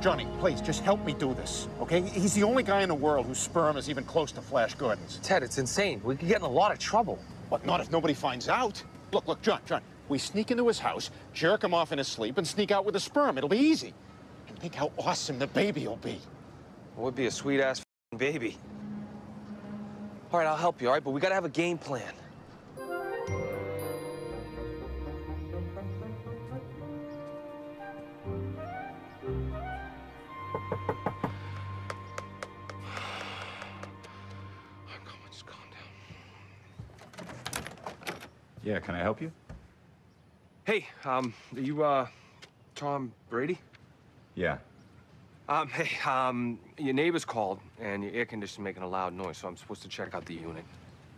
Johnny, please, just help me do this, okay? He's the only guy in the world whose sperm is even close to Flash Gordon's. Ted, it's insane. We could get in a lot of trouble. But not if nobody finds out. Look, look, John, we sneak into his house, jerk him off in his sleep, and sneak out with the sperm. It'll be easy. And think how awesome the baby will be. It would be a sweet-ass baby. All right, I'll help you, all right? But we gotta have a game plan. Yeah, can I help you? Hey, are you, Tom Brady? Yeah. Hey, your neighbors called, and your air conditioner's making a loud noise, so I'm supposed to check out the unit.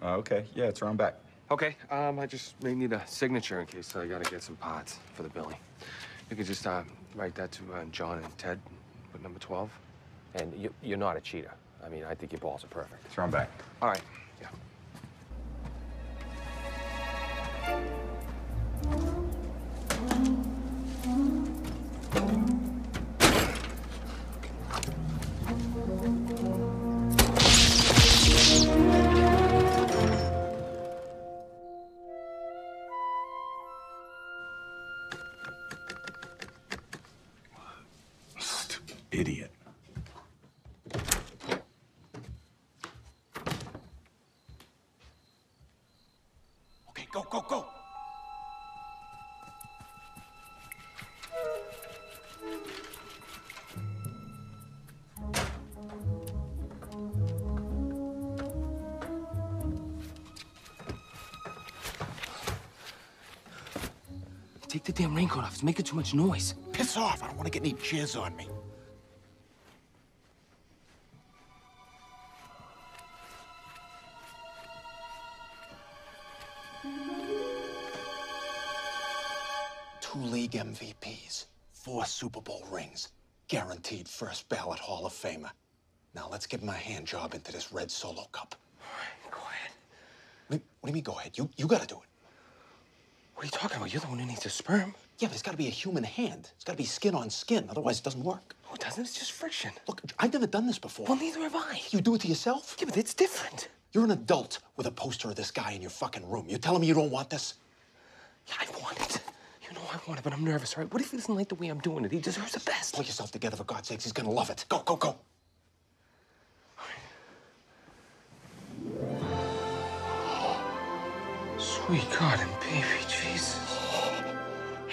Okay, yeah, it's around back. Okay, I just may need a signature in case I gotta get some pods for the billing. You can just, write that to, John and Ted, with number 12. And you're not a cheater. I mean, I think your balls are perfect. It's around back. All right, yeah. Idiot. Okay, go, go, go. Take the damn raincoat off. It's making too much noise. Piss off. I don't want to get any jizz on me. Two league MVPs, 4 Super Bowl rings, guaranteed first ballot Hall of Famer. Now let's get my hand job into this red Solo Cup. All right, go ahead. What do you mean, go ahead? You gotta do it. What are you talking about? You're the one who needs a sperm. Yeah, but it's gotta be a human hand. It's gotta be skin on skin, otherwise it doesn't work. No, it doesn't. It's just friction. Look, I've never done this before. Well, neither have I. You do it to yourself? Yeah, but it's different. You're an adult with a poster of this guy in your fucking room. You're telling me you don't want this? Yeah, I want it. You know I want it, but I'm nervous, all right? What if he doesn't like the way I'm doing it? He deserves the best. Pull yourself together, for God's sakes. He's gonna love it. Go, go, go. All right. Sweet God and baby Jesus.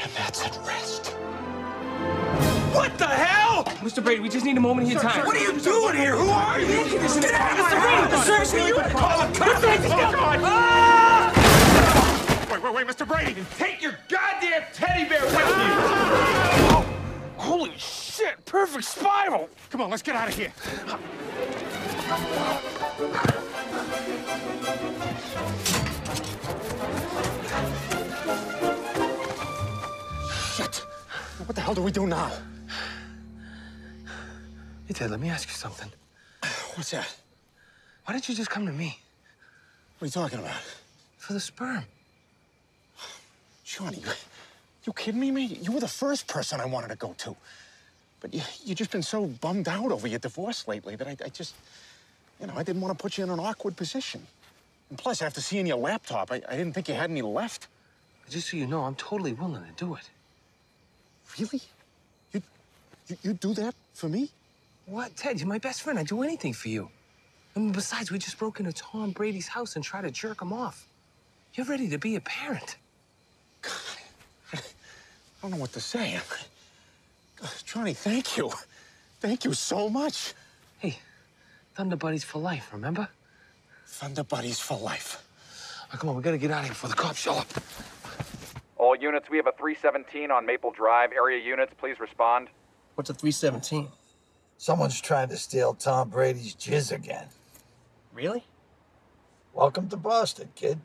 And that's at rest. What the hell? Mr. Brady, we just need a moment of your time. Sir, what are you doing here? Who are you? Get out of Mr. Brady! Seriously, you gotta call a cop! Oh, God! Wait, Mr. Brady! Take your goddamn teddy bear with you! Oh, holy shit! Perfect spiral! Come on, let's get out of here. Shit! What the hell do we do now? Hey, Ted, let me ask you something. What's that? Why didn't you just come to me? What are you talking about? For the sperm. Johnny, you kidding me, man? You were the first person I wanted to go to. But you've just been so bummed out over your divorce lately that I just, you know, I didn't want to put you in an awkward position. And plus, after seeing your laptop, I didn't think you had any left. Just so you know, I'm totally willing to do it. Really? You do that for me? What, Ted? You're my best friend. I'd do anything for you. I mean, besides, we just broke into Tom Brady's house and tried to jerk him off. You're ready to be a parent. God, I don't know what to say. Johnny, thank you. Thank you so much. Hey, Thunder Buddies for life, remember? Thunder Buddies for life. Oh, come on, we gotta get out of here before the cops show up. All units, we have a 317 on Maple Drive. Area units, please respond. What's a 317? Someone's trying to steal Tom Brady's jizz again. Really? Welcome to Boston, kid.